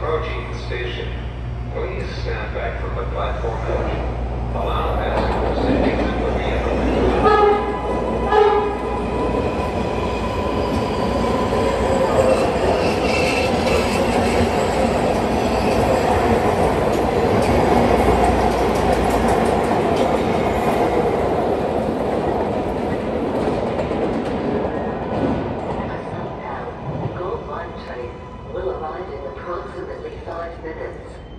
Approaching the station. Please stand back from the platform edge. Allow passengers to exit the vehicle. Will arrive in approximately 5 minutes.